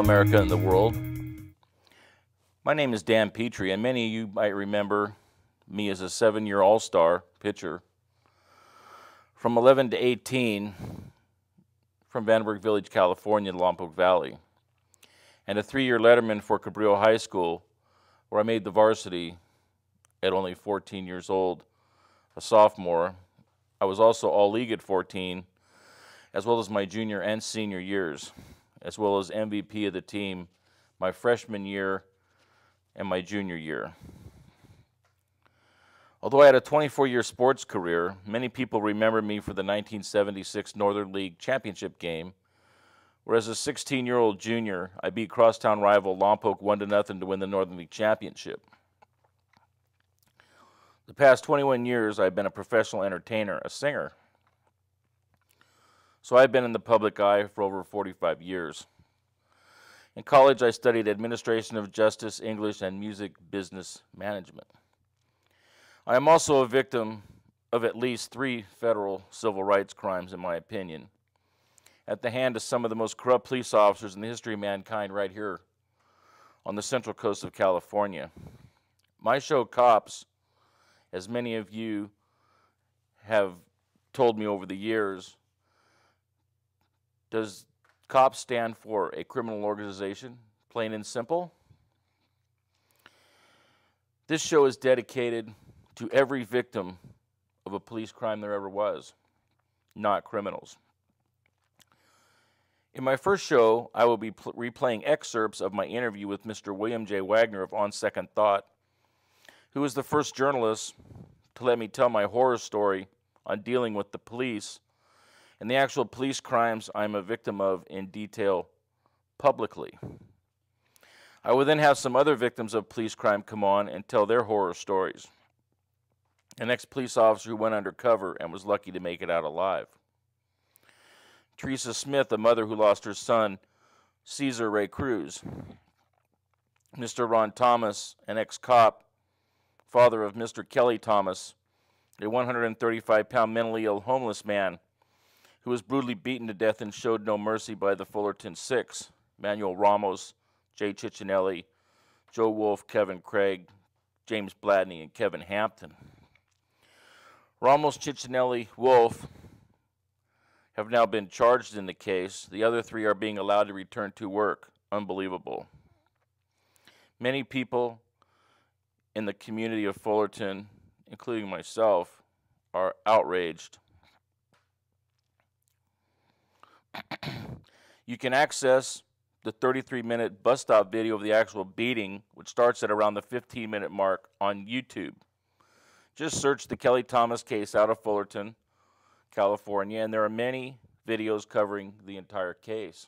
Hello, America and the world. My name is Dan Petry, and many of you might remember me as a 7-year all-star pitcher from 11 to 18 from Vandenberg Village, California, to Lompoc Valley, and a 3-year letterman for Cabrillo High School, where I made the varsity at only 14 years old, a sophomore. I was also all-league at 14, as well as my junior and senior years, as well as MVP of the team my freshman year and my junior year. Although I had a 24-year sports career, many people remember me for the 1976 Northern League Championship game, where as a 16-year-old junior, I beat crosstown rival Lompoc 1-0 to win the Northern League Championship. The past 21 years, I've been a professional entertainer, a singer. So I've been in the public eye for over 45 years. In college, I studied administration of justice, English, and music business management. I am also a victim of at least 3 federal civil rights crimes, in my opinion, at the hand of some of the most corrupt police officers in the history of mankind right here on the central coast of California. My show, C.O.P.S., as many of you have told me over the years, does COPS stand for a criminal organization, plain and simple? This show is dedicated to every victim of a police crime there ever was, not criminals. In my first show, I will be replaying excerpts of my interview with Mr. William J. Wagner of On Second Thought, who was the first journalist to let me tell my horror story on dealing with the police and the actual police crimes I'm a victim of in detail publicly. I will then have some other victims of police crime come on and tell their horror stories. An ex-police officer who went undercover and was lucky to make it out alive. Teresa Smith, a mother who lost her son, Cesar Ray Cruz. Mr. Ron Thomas, an ex-cop, father of Mr. Kelly Thomas, a 135-pound mentally ill homeless man who was brutally beaten to death and showed no mercy by the Fullerton Six, Manuel Ramos, Jay Ciccinelli, Joe Wolf, Kevin Craig, James Bladney, and Kevin Hampton. Ramos, Ciccinelli, Wolf have now been charged in the case. The other 3 are being allowed to return to work. Unbelievable. Many people in the community of Fullerton, including myself, are outraged. You can access the 33-minute bus stop video of the actual beating, which starts at around the 15-minute mark, on YouTube. Just search the Kelly Thomas case out of Fullerton, California, and there are many videos covering the entire case.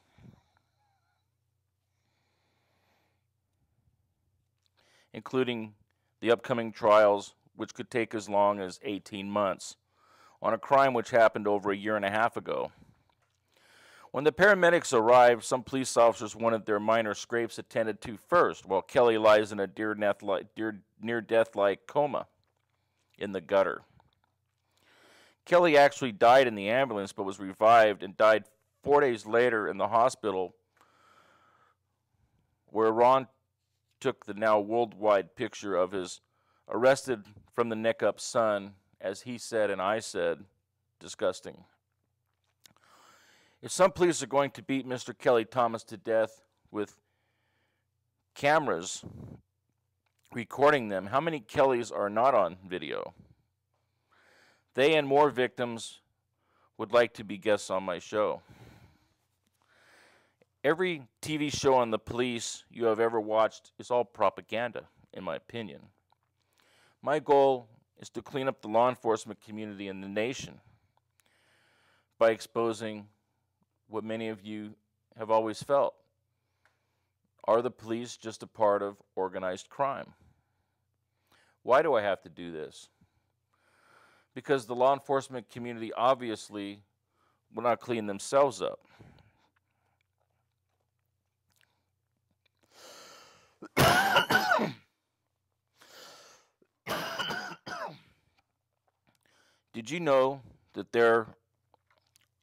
Including the upcoming trials, which could take as long as 18 months, on a crime which happened over a year and a half ago. When the paramedics arrived, some police officers wanted their minor scrapes attended to first, while Kelly lies in a near-death-like coma in the gutter. Kelly actually died in the ambulance but was revived and died 4 days later in the hospital, where Ron took the now worldwide picture of his arrested from the neck up son, as he said and I said, disgusting. If some police are going to beat Mr. Kelly Thomas to death with cameras recording them, how many Kellys are not on video? They and more victims would like to be guests on my show. Every TV show on the police you have ever watched is all propaganda, in my opinion. My goal is to clean up the law enforcement community and the nation by exposing what many of you have always felt. Are the police just a part of organized crime? Why do I have to do this? Because the law enforcement community obviously will not clean themselves up. Did you know that there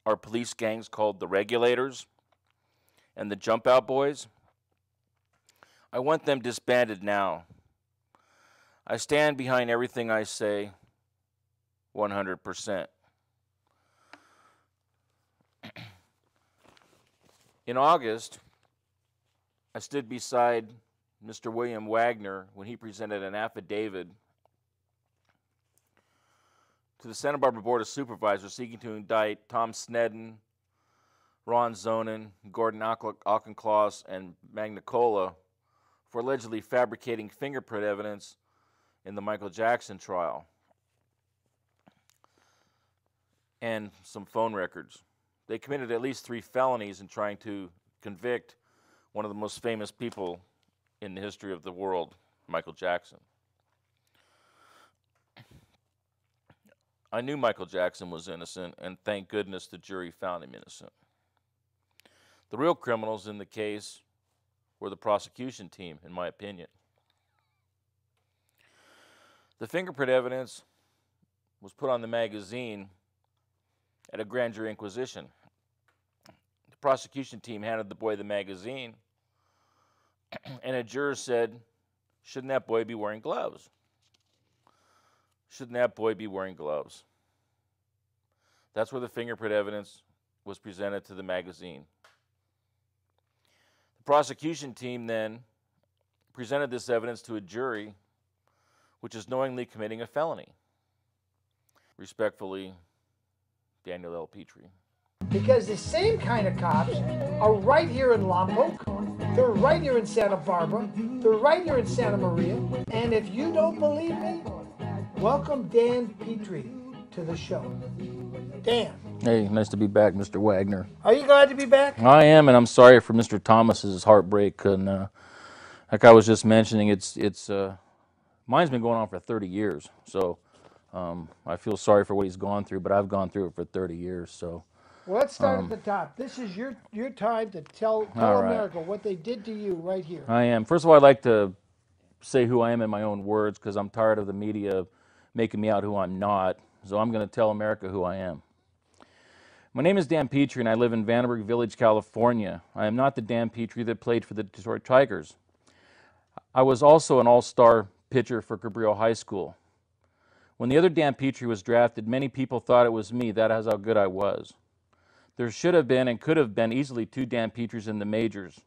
are police gangs called the Regulators and the Jump Out Boys? I want them disbanded now. I stand behind everything I say, 100%. In August, I stood beside Mr. William Wagner when he presented an affidavit to the Santa Barbara Board of Supervisors seeking to indict Tom Sneddon, Ron Zonin, Gordon Auchincloss, and Magnacola for allegedly fabricating fingerprint evidence in the Michael Jackson trial and some phone records. They committed at least 3 felonies in trying to convict one of the most famous people in the history of the world, Michael Jackson. I knew Michael Jackson was innocent, and thank goodness the jury found him innocent. The real criminals in the case were the prosecution team, in my opinion. The fingerprint evidence was put on the magazine at a grand jury inquisition. The prosecution team handed the boy the magazine, and a juror said, "Shouldn't that boy be wearing gloves? Shouldn't that boy be wearing gloves?" That's where the fingerprint evidence was presented to the magazine. The prosecution team then presented this evidence to a jury, which is knowingly committing a felony. Respectfully, Daniel L. Petry. Because the same kind of cops are right here in Lompoc, they're right here in Santa Barbara, they're right here in Santa Maria, and if you don't believe me, welcome Dan Petry to the show. Dan. Hey, nice to be back, Mr. Wagner. Are you glad to be back? I am, and I'm sorry for Mr. Thomas's heartbreak. And like I was just mentioning, mine's been going on for 30 years, so I feel sorry for what he's gone through, but I've gone through it for 30 years, so. Well, let's start at the top. This is your time to tell America what they did to you right here. I am. First of all, I'd like to say who I am in my own words, because I'm tired of the media making me out who I'm not, so I'm going to tell America who I am. My name is Dan Petry, and I live in Vandenberg Village, California. I am not the Dan Petry that played for the Detroit Tigers. I was also an all-star pitcher for Cabrillo High School. When the other Dan Petry was drafted, many people thought it was me. That is how good I was. There should have been and could have been easily 2 Dan Petrys in the majors.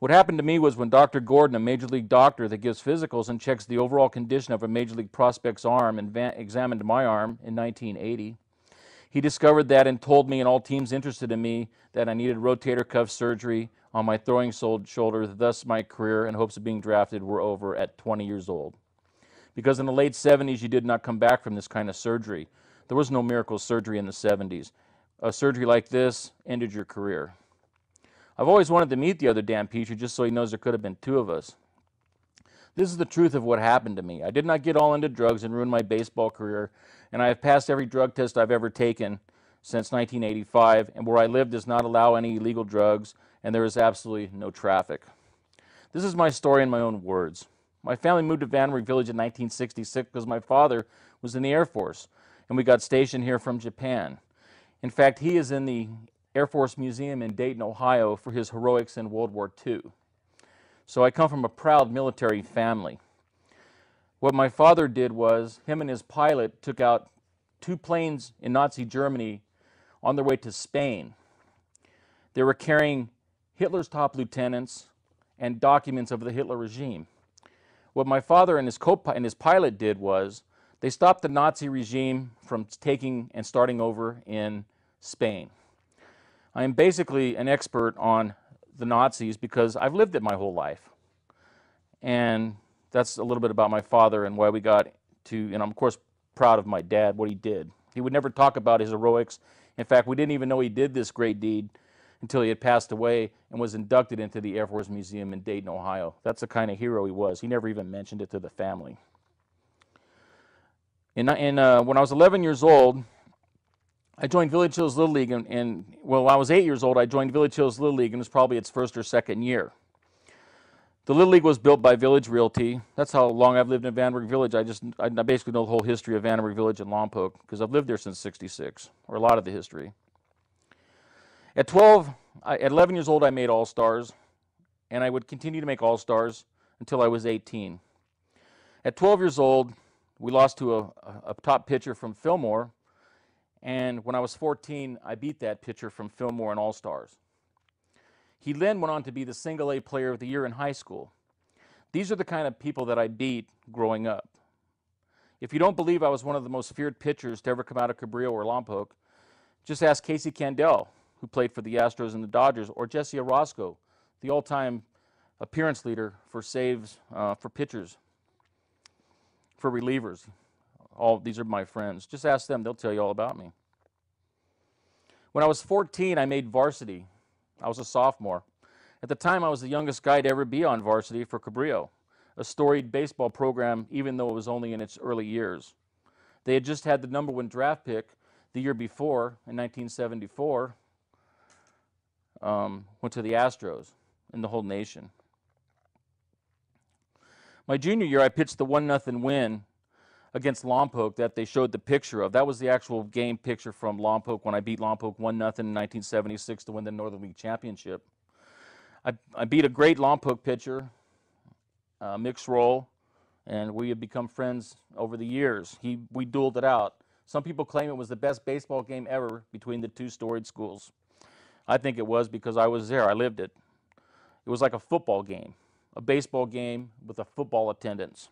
What happened to me was when Dr. Gordon, a major league doctor that gives physicals and checks the overall condition of a major league prospect's arm, and examined my arm in 1980, he discovered that and told me and all teams interested in me that I needed rotator cuff surgery on my throwing shoulder, thus my career and hopes of being drafted were over at 20 years old. Because in the late 70s, you did not come back from this kind of surgery. There was no miracle surgery in the 70s. A surgery like this ended your career. I've always wanted to meet the other Dan Petry just so he knows there could have been 2 of us. This is the truth of what happened to me. I did not get all into drugs and ruin my baseball career, and I have passed every drug test I've ever taken since 1985, and where I live does not allow any illegal drugs, and there is absolutely no traffic. This is my story in my own words. My family moved to Vandenberg Village in 1966 because my father was in the Air Force, and we got stationed here from Japan. In fact, he is in the Air Force Museum in Dayton, Ohio, for his heroics in World War II. So I come from a proud military family. What my father did was, him and his pilot took out 2 planes in Nazi Germany on their way to Spain. They were carrying Hitler's top lieutenants and documents of the Hitler regime. What my father and his pilot did was, they stopped the Nazi regime from taking and starting over in Spain. I am basically an expert on the Nazis because I've lived it my whole life. And that's a little bit about my father and why we got to, and I'm of course proud of my dad, what he did. He would never talk about his heroics. In fact, we didn't even know he did this great deed until he had passed away and was inducted into the Air Force Museum in Dayton, Ohio. That's the kind of hero he was. He never even mentioned it to the family. When I was 11 years old, I joined Village Hills Little League, when I was 8 years old, I joined Village Hills Little League, and it was probably its first or second year. The Little League was built by Village Realty. That's how long I've lived in Vandenberg Village. I basically know the whole history of Vandenberg Village and Lompoc, because I've lived there since 66, or a lot of the history. At 11 years old, I made All-Stars. and I would continue to make All-Stars until I was 18. At 12 years old, we lost to a top pitcher from Fillmore, and when I was 14, I beat that pitcher from Fillmore in All-Stars. He then went on to be the Single-A Player of the Year in high school. These are the kind of people that I beat growing up. If you don't believe I was one of the most feared pitchers to ever come out of Cabrillo or Lompoc, just ask Casey Candell, who played for the Astros and the Dodgers, or Jesse Orozco, the all-time appearance leader for saves for pitchers, for relievers. All these are my friends. Just ask them. They'll tell you all about me. When I was 14, I made varsity. I was a sophomore. At the time, I was the youngest guy to ever be on varsity for Cabrillo, a storied baseball program, even though it was only in its early years. They had just had the #1 draft pick the year before, in 1974, went to the Astros and the whole nation. My junior year, I pitched the 1-0 win against Lompoc that they showed the picture of. That was the actual game picture from Lompoc when I beat Lompoc 1-0 in 1976 to win the Northern League Championship. I beat a great Lompoc pitcher, Mick Schroll, and we have become friends over the years. We dueled it out. Some people claim it was the best baseball game ever between the two storied schools. I think it was because I was there. I lived it. It was like a football game, a baseball game with a football attendance.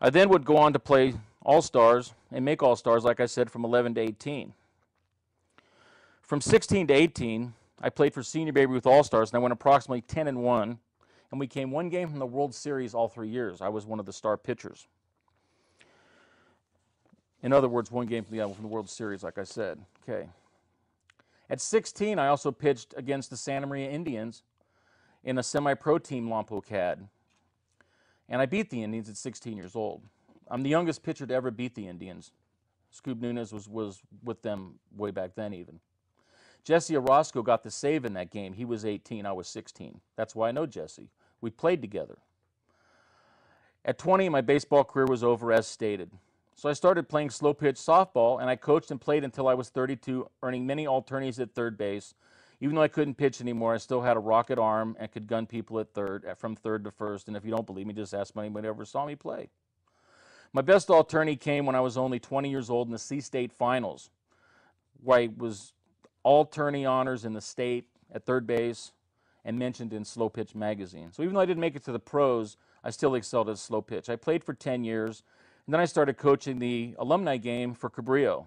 I then would go on to play All-Stars and make All-Stars, like I said, from 11 to 18. From 16 to 18, I played for Senior Baby with All-Stars, and I went approximately 10-1, and we came one game from the World Series all 3 years. I was one of the star pitchers. In other words, one game from the World Series, like I said. Okay. At 16, I also pitched against the Santa Maria Indians in a semi-pro team Lompoc had, and I beat the Indians at 16 years old. I'm the youngest pitcher to ever beat the Indians. Scoob Nunes was with them way back then even. Jesse Orozco got the save in that game. He was 18, I was 16. That's why I know Jesse. We played together. At 20, my baseball career was over as stated. So I started playing slow pitch softball, and I coached and played until I was 32, earning many alternates at third base. Even though I couldn't pitch anymore, I still had a rocket arm and could gun people at third, from third to first. And if you don't believe me, just ask anybody who ever saw me play. My best alternate came when I was only 20 years old in the C-State Finals, where I was alternate honors in the state at third base and mentioned in Slow Pitch magazine. So even though I didn't make it to the pros, I still excelled at slow pitch. I played for 10 years. And then I started coaching the alumni game for Cabrillo.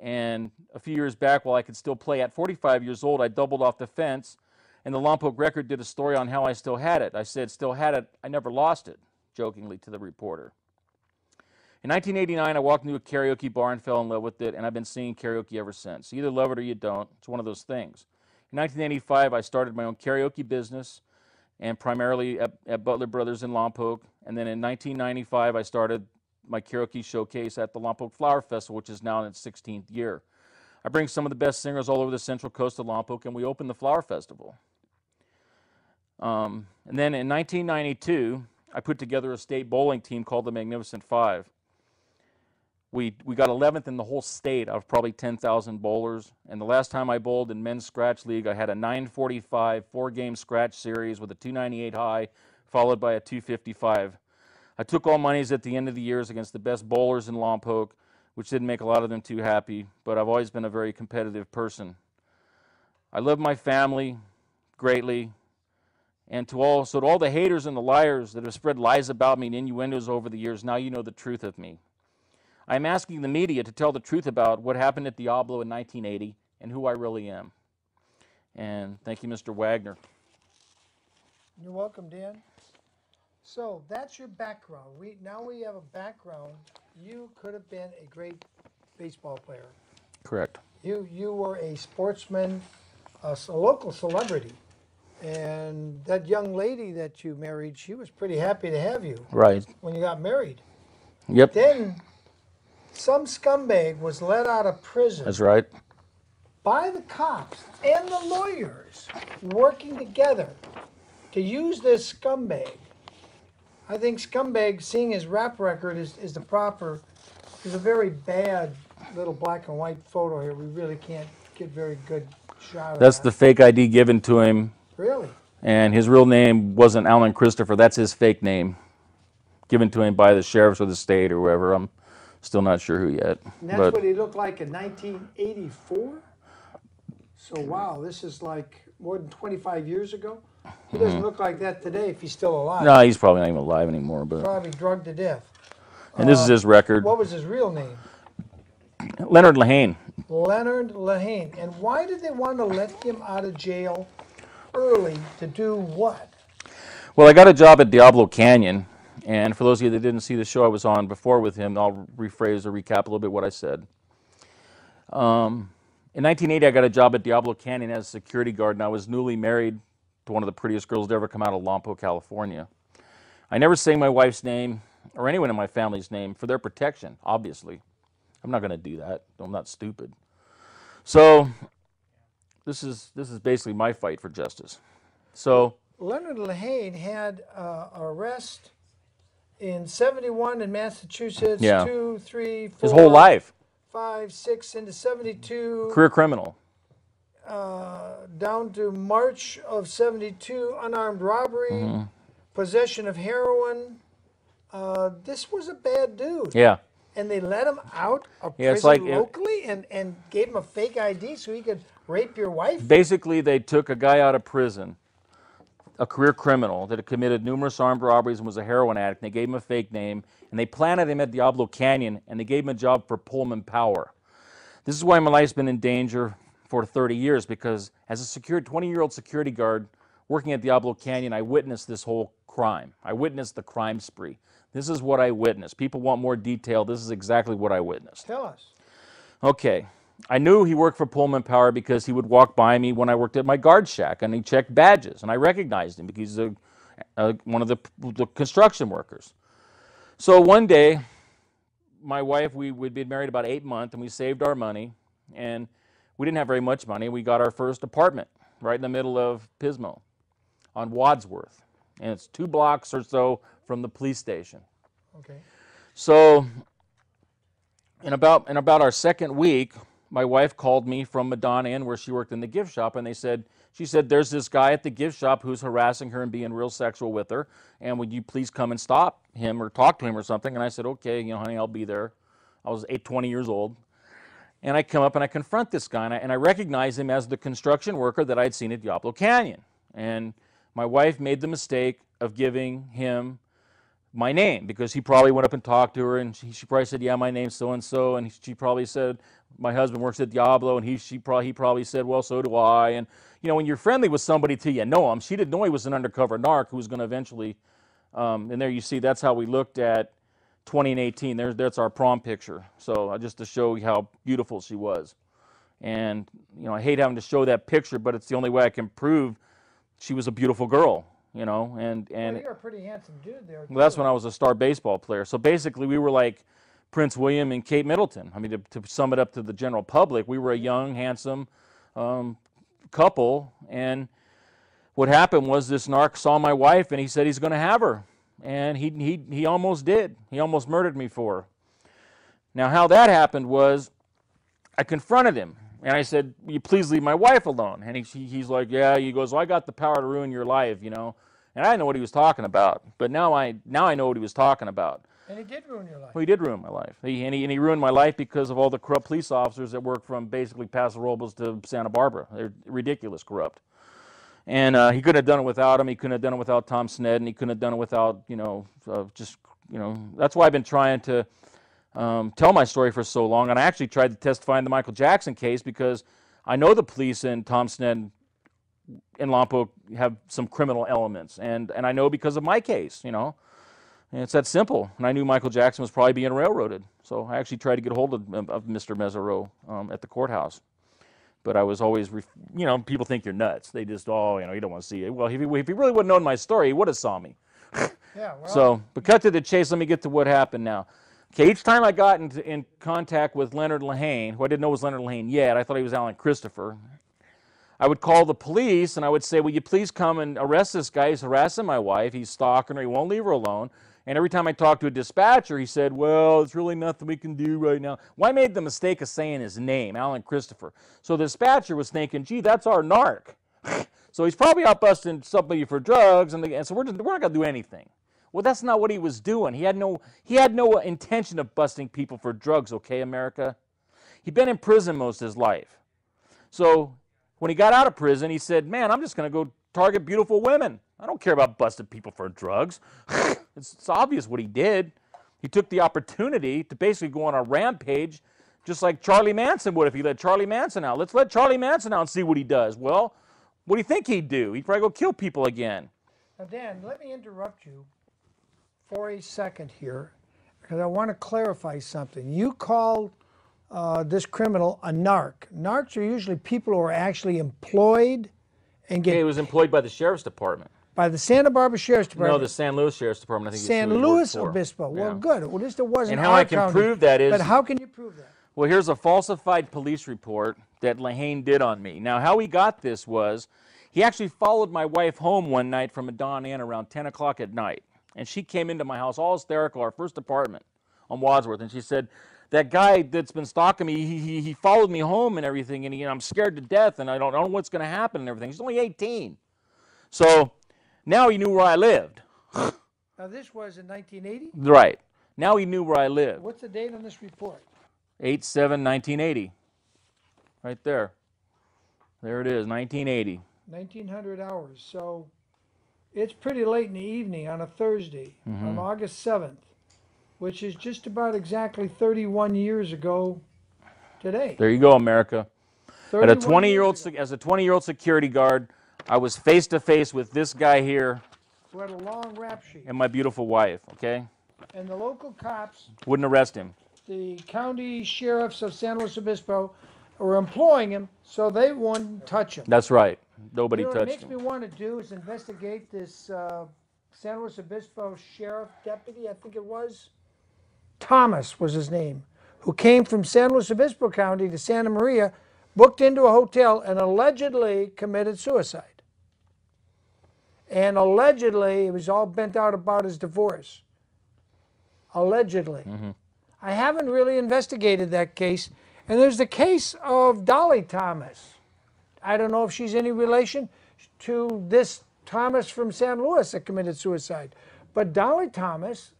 And a few years back, while I could still play at 45 years old, I doubled off the fence, and the Lompoc Record did a story on how I still had it. I said, still had it, I never lost it, jokingly to the reporter. In 1989, I walked into a karaoke bar and fell in love with it, and I've been singing karaoke ever since. You either love it or you don't. It's one of those things. In 1985, I started my own karaoke business, and primarily at Butler Brothers in Lompoc. And then in 1995, I started my karaoke showcase at the Lompoc Flower Festival, which is now in its 16th year. I bring some of the best singers all over the central coast of Lompoc, and we opened the Flower Festival. And then in 1992, I put together a state bowling team called the Magnificent Five. We got 11th in the whole state out of probably 10,000 bowlers. And the last time I bowled in men's scratch league, I had a 945 four-game scratch series with a 298 high, followed by a 255. I took all monies at the end of the years against the best bowlers in Lompoc, which didn't make a lot of them too happy, but I've always been a very competitive person. I love my family greatly. And to all the haters and the liars that have spread lies about me and innuendos over the years, now you know the truth of me. I'm asking the media to tell the truth about what happened at Diablo in 1980 and who I really am. And thank you, Mr. Wagner. You're welcome, Dan. So that's your background. Now we have a background. You could have been a great baseball player. Correct. You were a sportsman, a local celebrity. And that young lady that you married, she was pretty happy to have you. Right. When you got married. Yep. Then some scumbag was let out of prison. That's right. By the cops and the lawyers working together to use this scumbag. I think scumbag, seeing his rap record, is a very bad little black and white photo here. We really can't get very good shot of that. That's the fake ID given to him Really? And his real name wasn't Alan Christopher. That's his fake name, given to him by the sheriffs or the state or whoever. I'm still not sure who yet. And that's what he looked like in 1984? So, wow, this is like more than 25 years ago. He doesn't look like that today if he's still alive. No, he's probably not even alive anymore. But probably drugged to death. And this is his record. What was his real name? Leonard Lehane. Leonard Lehane. And why did they want to let him out of jail early to do what? Well, I got a job at Diablo Canyon. And for those of you that didn't see the show I was on before with him, I'll rephrase or recap a little bit what I said. In 1980, I got a job at Diablo Canyon as a security guard, and I was newly married to one of the prettiest girls to ever come out of Lompoc, California. I never sang my wife's name or anyone in my family's name for their protection, obviously. I'm not going to do that. I'm not stupid. So this is basically my fight for justice. So Leonard Lehane had an arrest in 71 in Massachusetts, yeah. 2, 3, 4. His whole life. 5, 6 into 72. Career criminal. Down to March of 72, unarmed robbery, possession of heroin. This was a bad dude. Yeah. And they let him out of prison locally and gave him a fake ID so he could rape your wife? Basically, they took a guy out of prison, a career criminal that had committed numerous armed robberies and was a heroin addict. They gave him a fake name, and they planted him at Diablo Canyon, and they gave him a job for Pullman Power. This is why my life's been in danger for 30 years, because as a 20-year-old security guard working at Diablo Canyon, I witnessed this whole crime. I witnessed the crime spree. This is what I witnessed. People want more detail. This is exactly what I witnessed. Tell us. Okay. I knew he worked for Pullman Power because he would walk by me when I worked at my guard shack, and he checked badges, and I recognized him because he's one of the construction workers. So one day, my wife, we'd been married about 8 months, and we saved our money, and we didn't have very much money. We got our first apartment right in the middle of Pismo on Wadsworth, and it's 2 blocks or so from the police station. Okay. So in about our second week, my wife called me from Madonna Inn where she worked in the gift shop, and she said, there's this guy at the gift shop who's harassing her and being real sexual with her, and would you please come and stop him or talk to him or something? And I said, okay, you know, honey, I'll be there. I was 20 years old. And I come up and I confront this guy, and I recognize him as the construction worker that I'd seen at Diablo Canyon. And my wife made the mistake of giving him my name, because he probably went up and talked to her, and she probably said, yeah, my name's so-and-so, and she probably said, my husband works at Diablo, and he probably said, well, so do I. And, you know, when you're friendly with somebody till you know him, she didn't know he was an undercover narc who was going to eventually, and there you see, that's how we looked at 2018. That's our prom picture, so just to show you how beautiful she was. And, you know, I hate having to show that picture, but it's the only way I can prove she was a beautiful girl. You know, and well, you're a pretty handsome dude there. Well, that's when I was a star baseball player. So basically, we were like Prince William and Kate Middleton. I mean, to sum it up to the general public, we were a young, handsome couple. And what happened was this narc saw my wife, and he said he's going to have her, and he almost did. He almost murdered me for her. Now, how that happened was, I confronted him. And I said, will you please leave my wife alone? And he's like, yeah. He goes, well, I got the power to ruin your life, you know. And I didn't know what he was talking about. But now I know what he was talking about. And he did ruin your life. Well, he did ruin my life. He ruined my life because of all the corrupt police officers that work from basically Paso Robles to Santa Barbara. They're ridiculous corrupt. And he couldn't have done it without him. He couldn't have done it without Tom Snead. And he couldn't have done it without, you know, just, you know. That's why I've been trying to tell my story for so long, and I actually tried to testify in the Michael Jackson case because I know the police in Tom Snead and Lompoc have some criminal elements, and I know because of my case, you know, and it's that simple. And I knew Michael Jackson was probably being railroaded, so I actually tried to get hold of Mr. Mesereau at the courthouse, but I was always, you know, people think you're nuts. They just, oh, you know, you don't want to see it. Well, if he really would have known my story, he would have saw me. Yeah. Well, so, but cut to the chase. Let me get to what happened now. Okay, each time I got in contact with Leonard Lehane, who I didn't know was Leonard Lehane yet, I thought he was Alan Christopher, I would call the police and I would say, will you please come and arrest this guy? He's harassing my wife, he's stalking her, he won't leave her alone. And every time I talked to a dispatcher, he said, well, it's really nothing we can do right now. Well, I made the mistake of saying his name, Alan Christopher. So the dispatcher was thinking, gee, that's our narc. So he's probably out busting somebody for drugs, and so we're not gonna do anything. Well, that's not what he was doing. He had no intention of busting people for drugs. Okay, America. He'd been in prison most of his life. So when he got out of prison, he said, "Man, I'm just gonna go target beautiful women. I don't care about busting people for drugs." It's obvious what he did. He took the opportunity to basically go on a rampage, just like Charlie Manson would if he let Charlie Manson out. Let's let Charlie Manson out and see what he does. Well, what do you think he'd do? He'd probably go kill people again. Now, Dan, let me interrupt you for a second here, because I want to clarify something. You called this criminal a narc. Narcs are usually people who are actually employed and get... Yeah, he was employed by the Sheriff's Department. By the Santa Barbara Sheriff's Department. No, the San Luis Sheriff's Department. I think San Luis Obispo. Well, yeah. Good. Well, at least it wasn't our county. And how I can prove that is... But how can you prove that? Well, here's a falsified police report that Lehane did on me. Now, how he got this was, he actually followed my wife home one night from Madonna Inn around 10 o'clock at night. And she came into my house all hysterical, our first apartment on Wadsworth. And she said, that guy that's been stalking me, he followed me home and everything. And I'm scared to death, and I don't know what's going to happen and everything. He's only 18. So... now he knew where I lived. Now this was in 1980? Right. Now he knew where I lived. What's the date on this report? 8/7/1980. Right there. There it is, 1980. 1900 hours. So it's pretty late in the evening on a Thursday, on August 7th, which is just about exactly 31 years ago today. There you go, America. At a 20-year-old, as a 20-year-old security guard, I was face-to-face with this guy here, who had a long rap sheet, and my beautiful wife, okay? And the local cops... wouldn't arrest him. The county sheriffs of San Luis Obispo were employing him, so they wouldn't touch him. That's right. Nobody touched him. What it makes me want to do is investigate this San Luis Obispo sheriff deputy, I think it was. Thomas was his name, who came from San Luis Obispo County to Santa Maria, booked into a hotel, and allegedly committed suicide. And allegedly, he was all bent out about his divorce. Allegedly. I haven't really investigated that case. And there's the case of Dolly Thomas. I don't know if she's any relation to this Thomas from San Luis that committed suicide. But Dolly Thomas,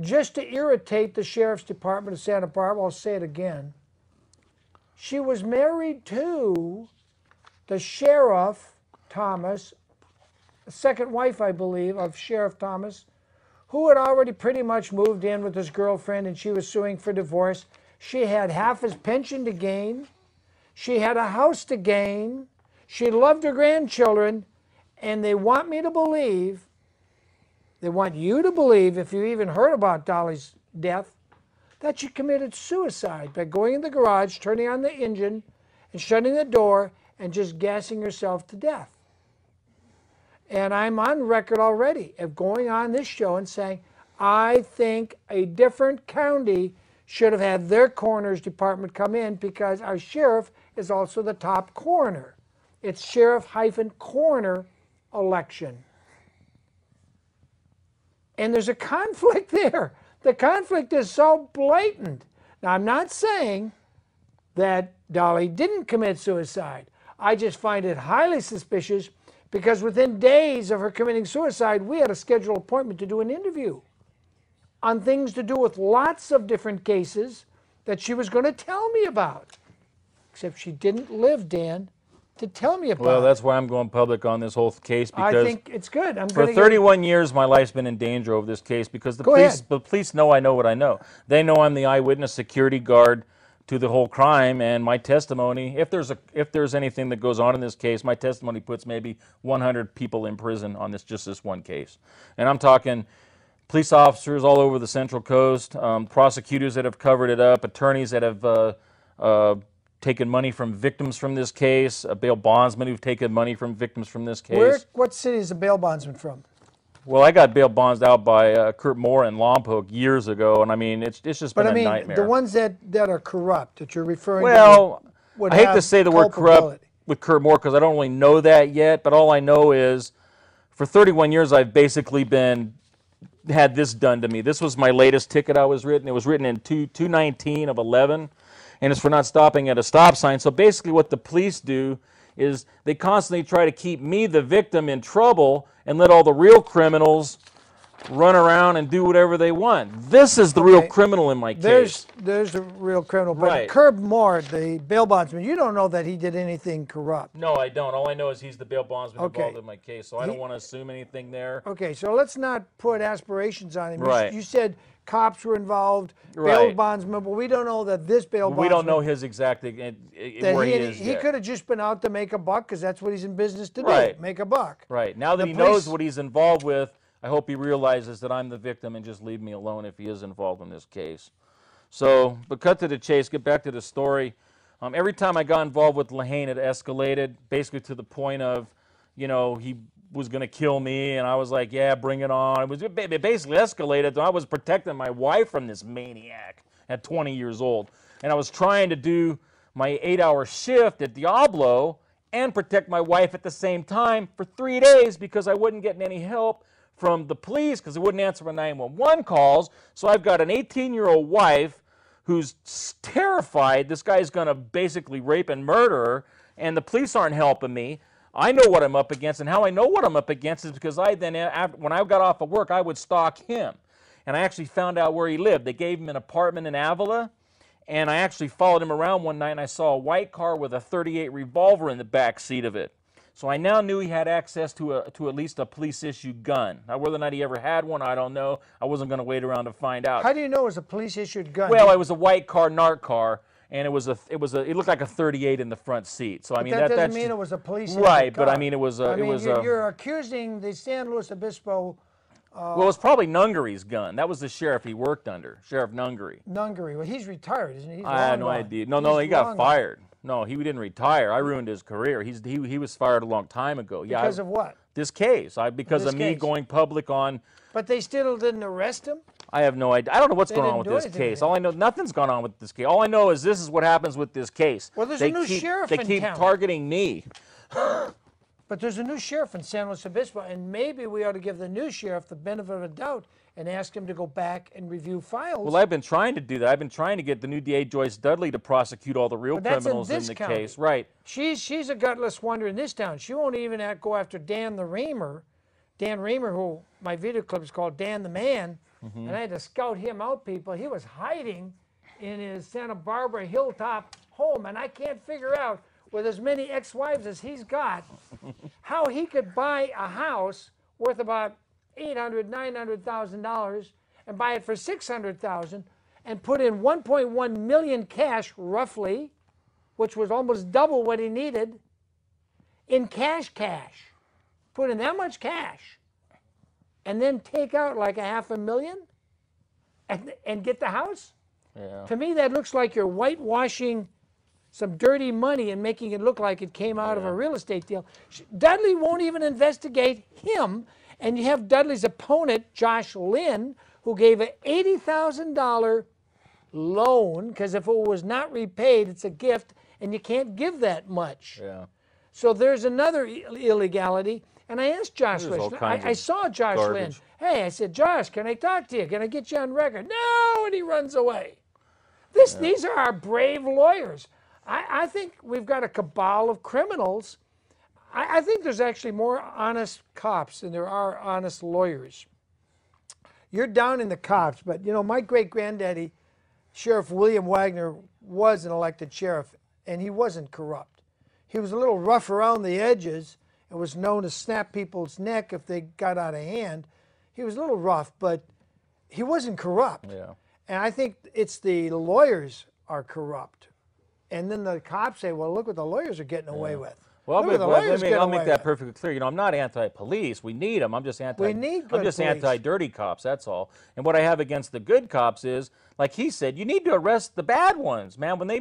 just to irritate the Sheriff's Department of Santa Barbara, I'll say it again, she was married to the Sheriff Thomas, second wife, I believe, of Sheriff Thomas, who had already pretty much moved in with his girlfriend, and she was suing for divorce. She had half his pension to gain. She had a house to gain. She loved her grandchildren, and they want me to believe, they want you to believe, if you even heard about Dolly's death, that she committed suicide by going in the garage, turning on the engine, and shutting the door, and just gassing herself to death. And I'm on record already of going on this show and saying, I think a different county should have had their coroner's department come in, because our sheriff is also the top coroner. It's sheriff-coroner election. And there's a conflict there. The conflict is so blatant. Now, I'm not saying that Dolly didn't commit suicide. I just find it highly suspicious, because within days of her committing suicide, we had a scheduled appointment to do an interview on things to do with lots of different cases that she was going to tell me about. Except she didn't live, Dan, to tell me about. Well, that's why I'm going public on this whole case, because I think it's good. I'm for 31 years, my life's been in danger over this case, because the police know I know what I know. They know I'm the eyewitness security guard to the whole crime, and my testimony, if there's anything that goes on in this case, my testimony puts maybe 100 people in prison on just this one case. And I'm talking police officers all over the Central Coast, prosecutors that have covered it up, attorneys that have taken money from victims from this case, bail bondsmen who've taken money from victims from this case. What city is a bail bondsman from? Well, I got bail bonds out by Kurt Moore and Lompoc years ago, and I mean, it's just been a nightmare. The ones that are corrupt that you're referring to. Well, I hate to say the word corrupt with Kurt Moore, because I don't really know that yet, but all I know is for 31 years I've basically had this done to me. This was my latest ticket I was written. It was written in 219 of 11, and it's for not stopping at a stop sign. So basically what the police do is they constantly try to keep me, the victim, in trouble and let all the real criminals run around and do whatever they want. This is the real criminal in my case. There's the real criminal. But Kurt Moore, the bail bondsman, you don't know that he did anything corrupt. No, I don't. All I know is he's the bail bondsman involved in my case, so I don't want to assume anything there. Okay, so let's not put aspirations on him. Right. You said cops were involved, bail bondsman, but we don't know that this bail bondsman... We don't know his exact... where he is. He could have just been out to make a buck, because that's what he's in business to do, make a buck. Right. Now that he knows what he's involved with, I hope he realizes that I'm the victim and just leave me alone if he is involved in this case. So, but cut to the chase, get back to the story. Every time I got involved with Lehane, it escalated basically to the point of, you know, he was going to kill me, and I was like, yeah, bring it on. It basically escalated. I was protecting my wife from this maniac at 20 years old. And I was trying to do my 8-hour shift at Diablo and protect my wife at the same time for 3 days because I wasn't getting any help from the police because they wouldn't answer my 911 calls. So I've got an 18-year-old wife who's terrified this guy's going to basically rape and murder her, and the police aren't helping me. I know what I'm up against, and how I know what I'm up against is because I then, when I got off of work, I would stalk him. And I actually found out where he lived. They gave him an apartment in Avila, and I actually followed him around one night, and I saw a white car with a .38 revolver in the back seat of it. So I now knew he had access to at least a police-issued gun. Now, whether or not he ever had one, I don't know. I wasn't going to wait around to find out. How do you know it was a police-issued gun? Well, it was a white car, narc car, and it looked like a .38 in the front seat. So I mean, that doesn't mean it was a police-issued gun. Right, but I mean, you're accusing the San Luis Obispo. Well, it was probably Nungary's gun. That was the sheriff he worked under, Sheriff Nungary. Nungary. Well, he's retired, isn't he? I had no idea. No, he got fired. No, he didn't retire. I ruined his career. He was fired a long time ago. Yeah, because of what? This case. Because of me going public on... But they still didn't arrest him? I have no idea. I don't know what's going on with this case. All I know, nothing's gone on with this case. All I know is this is what happens with this case. Well, there's a new sheriff in town. They keep targeting me. But there's a new sheriff in San Luis Obispo, and maybe we ought to give the new sheriff the benefit of the doubt and ask him to go back and review files. Well, I've been trying to do that. I've been trying to get the new DA, Joyce Dudley, to prosecute all the real criminals in the case. Right. She's a gutless wonder in this town. She won't even go after Dan Reamer, who my video clip is called Dan the Man, and I had to scout him out, people. He was hiding in his Santa Barbara hilltop home, and I can't figure out, with as many ex-wives as he's got, how he could buy a house worth about $800,000, $900,000 and buy it for $600,000 and put in $1.1 million cash, roughly, which was almost double what he needed, in cash. Put in that much cash and then take out like a $500,000 and get the house? Yeah. To me, that looks like you're whitewashing some dirty money and making it look like it came out of a real estate deal. Dudley won't even investigate him. And you have Dudley's opponent, Josh Lynn, who gave an $80,000 loan, because if it was not repaid, it's a gift, and you can't give that much. Yeah. So there's another illegality. And I asked Josh Lynn, I saw Josh Lynn. Hey, I said, Josh, can I talk to you? Can I get you on record? No, and he runs away. These are our brave lawyers. I think we've got a cabal of criminals. I think there's actually more honest cops than there are honest lawyers. You're down in the cops, but you know, my great-granddaddy, Sheriff William Wagner, was an elected sheriff, and he wasn't corrupt. He was a little rough around the edges and was known to snap people's neck if they got out of hand. He was a little rough, but he wasn't corrupt. Yeah. And I think it's the lawyers are corrupt. And then the cops say, well, look what the lawyers are getting away with. Well, I'll make that perfectly clear. You know, I'm not anti-police. We need them. I'm just anti-dirty cops, that's all. And what I have against the good cops is, like he said, you need to arrest the bad ones, man. When they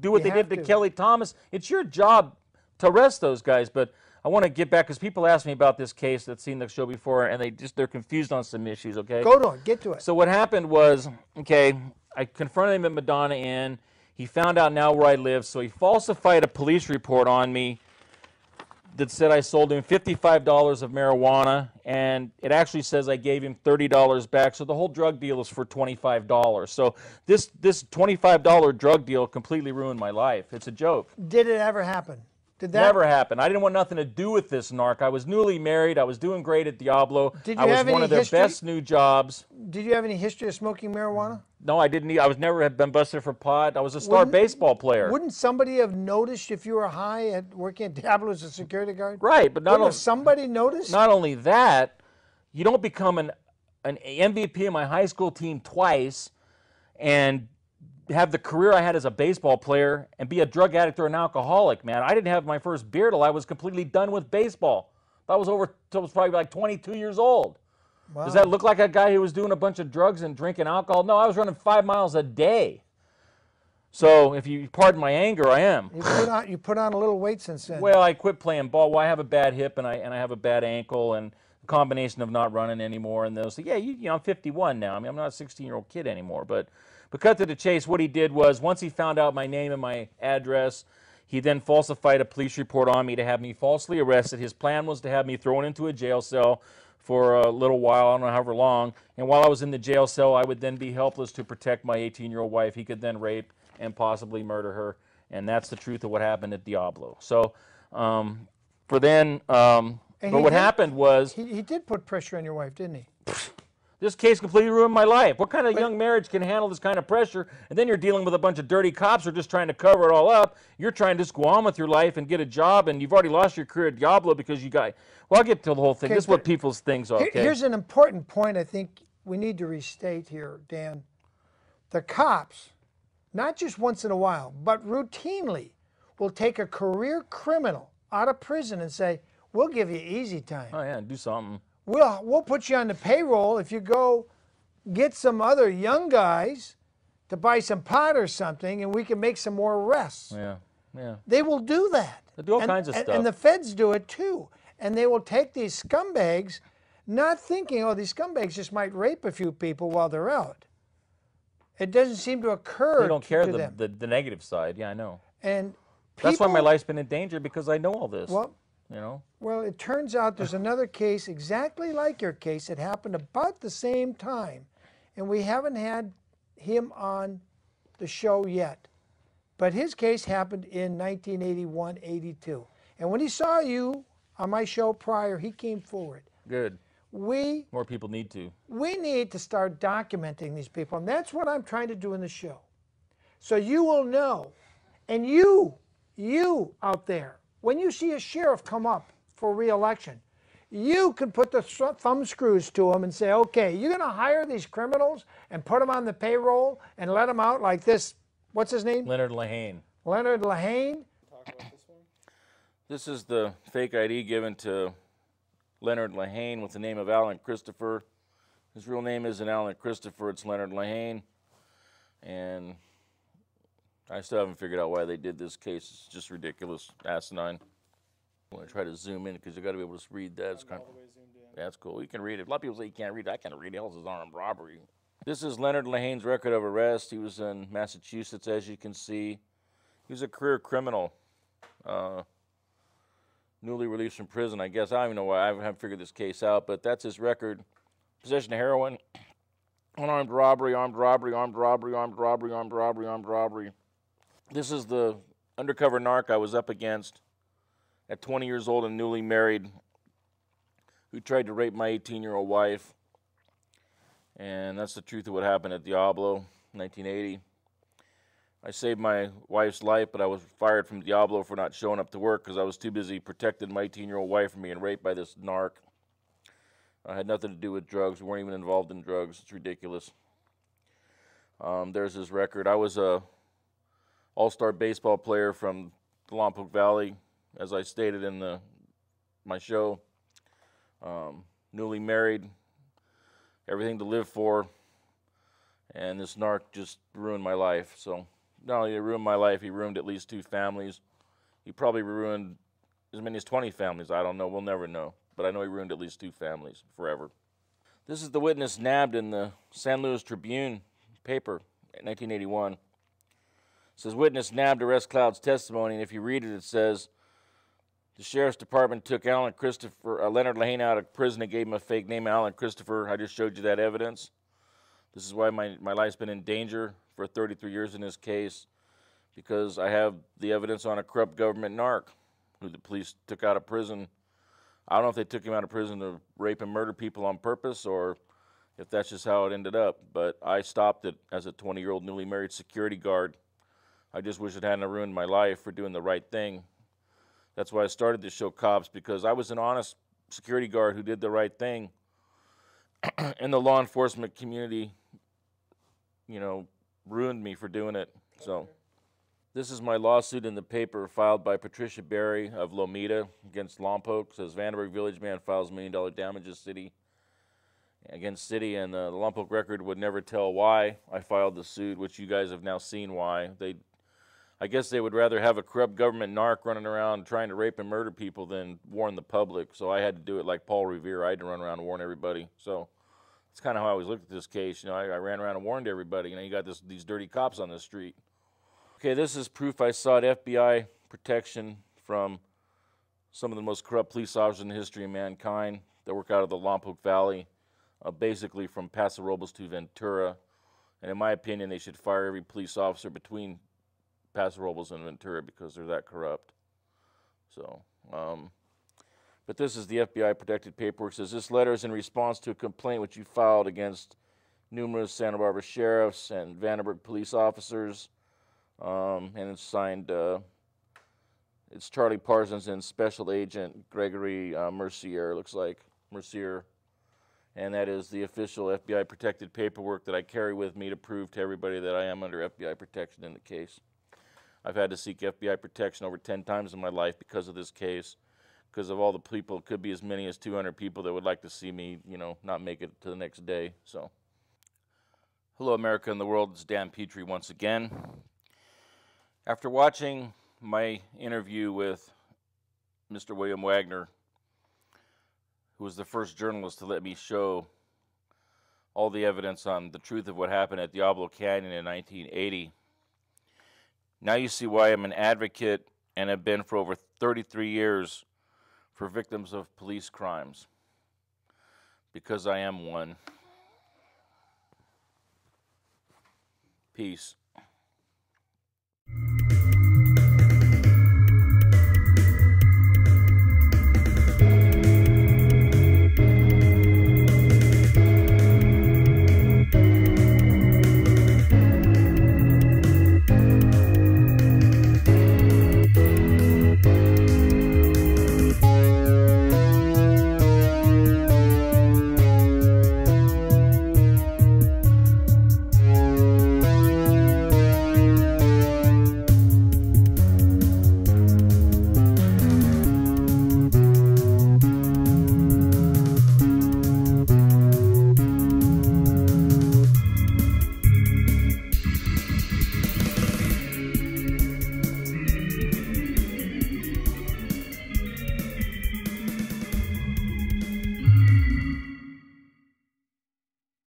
do what they did to Kelly Thomas, it's your job to arrest those guys. But I want to get back, because people ask me about this case that's seen the show before, and they're confused on some issues, okay? Go to it. Get to it. So what happened was, okay, I confronted him at Madonna Inn. He found out now where I live, so he falsified a police report on me that said I sold him $55 of marijuana, and it actually says I gave him $30 back, so the whole drug deal is for $25. So this $25 drug deal completely ruined my life. It's a joke. Did it ever happen? Did that never happen? I didn't want nothing to do with this narc. I was newly married. I was doing great at Diablo. Did you I was have one any of their history? Best new jobs. Did you have any history of smoking marijuana? No, I didn't. I was never been busted for pot. I was a star baseball player. Wouldn't somebody have noticed if you were high at working at Diablo as a security guard? Right, but not only somebody noticed. Not only that, you don't become an MVP of my high school team twice, and have the career I had as a baseball player and be a drug addict or an alcoholic, man. I didn't have my first beer till I was completely done with baseball. That was over till I was probably like 22 years old. Wow. Does that look like a guy who was doing a bunch of drugs and drinking alcohol? No, I was running 5 miles a day. So if you pardon my anger, I am. You put on a little weight since then. Well, I quit playing ball. Well, I have a bad hip and I have a bad ankle and a combination of not running anymore and those. So, yeah, you know, I'm 51 now. I mean, I'm not a 16-year-old kid anymore, but cut to the chase, what he did was, once he found out my name and my address, he then falsified a police report on me to have me falsely arrested. His plan was to have me thrown into a jail cell for a little while, I don't know however long, and while I was in the jail cell, I would then be helpless to protect my 18-year-old wife. He could then rape and possibly murder her, and that's the truth of what happened at Diablo. So, He did put pressure on your wife, didn't he? This case completely ruined my life. What kind of young marriage can handle this kind of pressure? And then you're dealing with a bunch of dirty cops who are just trying to cover it all up. You're trying to just go on with your life and get a job, and you've already lost your career at Diablo because you got... Well, I'll get to the whole thing. Okay, this is what people's things are. Okay? Here's an important point I think we need to restate here, Dan. The cops, not just once in a while, but routinely will take a career criminal out of prison and say, we'll give you easy time. Oh, yeah, do something. We'll put you on the payroll if you go get some other young guys to buy some pot or something, and we can make some more arrests. Yeah, yeah. They will do that. They do all kinds of stuff. And the feds do it, too. And they will take these scumbags, not thinking, oh, these scumbags just might rape a few people while they're out. It doesn't seem to occur to them. They don't care the negative side. Yeah, I know. And people, that's why my life's been in danger, because I know all this. Well, you know? Well, it turns out there's another case exactly like your case that happened about the same time, and we haven't had him on the show yet. But his case happened in 1981-82, and when he saw you on my show prior, he came forward. Good. More people need to. We need to start documenting these people, and that's what I'm trying to do in the show. So you will know, and you out there, when you see a sheriff come up for re-election, you can put the thumb screws to him and say, okay, you're going to hire these criminals and put them on the payroll and let them out like this. What's his name? Leonard Lehane. Leonard Lehane. Talk about this one. This is the fake ID given to Leonard Lehane with the name of Alan Christopher. His real name isn't Alan Christopher, it's Leonard Lehane. And I still haven't figured out why they did this case. It's just ridiculous, asinine. I'm going to try to zoom in because you got to be able to read that. It's kind of, yeah, that's cool. You can read it. A lot of people say you can't read it. I can't read it. Else is armed robbery. This is Leonard Lehane's record of arrest. He was in Massachusetts, as you can see. He was a career criminal, newly released from prison, I guess. I don't even know why. I haven't figured this case out, but that's his record. Possession of heroin, unarmed robbery, armed robbery, armed robbery, armed robbery, armed robbery, armed robbery. This is the undercover narc I was up against at 20 years old and newly married, who tried to rape my 18-year-old wife. And that's the truth of what happened at Diablo, 1980. I saved my wife's life, but I was fired from Diablo for not showing up to work because I was too busy protecting my 18-year-old wife from being raped by this narc. I had nothing to do with drugs. We weren't even involved in drugs. It's ridiculous. There's his record. I was a all-star baseball player from the Lompoc Valley, as I stated in my show. Newly married, everything to live for, and this narc just ruined my life. So not only did he ruin my life, he ruined at least 2 families. He probably ruined as many as 20 families. I don't know. We'll never know. But I know he ruined at least 2 families forever. This is the witness nabbed in the San Luis Tribune paper in 1981. It says, witness nabbed arrest Cloud's testimony, and if you read it, it says, the sheriff's department took Alan Christopher, Leonard Lehane out of prison and gave him a fake name, Alan Christopher. I just showed you that evidence. This is why my life's been in danger for 33 years in this case, because I have the evidence on a corrupt government narc. who the police took out of prison. I don't know if they took him out of prison to rape and murder people on purpose or if that's just how it ended up. But I stopped it as a 20-year-old newly married security guard. I just wish it hadn't ruined my life for doing the right thing. That's why I started this show, Cops, because I was an honest security guard who did the right thing. And the law enforcement community, you know, ruined me for doing it. So this is my lawsuit in the paper filed by Patricia Berry of Lomita against Lompoc. Says Vandenberg Village man files $1 million damages city against city, and the Lompoc Record would never tell why I filed the suit, which you guys have now seen why. I guess they would rather have a corrupt government narc running around trying to rape and murder people than warn the public. So I had to do it like Paul Revere. I had to run around and warn everybody. So that's kind of how I always looked at this case. You know, I ran around and warned everybody. You know, you got these dirty cops on the street. Okay, this is proof I sought FBI protection from some of the most corrupt police officers in the history of mankind that work out of the Lompoc Valley, basically from Paso Robles to Ventura. And in my opinion, they should fire every police officer between Paso Robles and Ventura because they're that corrupt. So, but this is the FBI protected paperwork. It says this letter is in response to a complaint which you filed against numerous Santa Barbara sheriffs and Vandenberg police officers, and it's signed. It's Charlie Parsons and Special Agent Gregory Mercier. Looks like Mercier, and that is the official FBI protected paperwork that I carry with me to prove to everybody that I am under FBI protection in the case. I've had to seek FBI protection over 10 times in my life because of this case, because of all the people. It could be as many as 200 people that would like to see me, you know, not make it to the next day. So, hello, America and the world. It's Dan Petry once again. After watching my interview with Mr. William Wagner, who was the first journalist to let me show all the evidence on the truth of what happened at Diablo Canyon in 1980, now you see why I'm an advocate and have been for over 33 years for victims of police crimes, because I am one. Peace.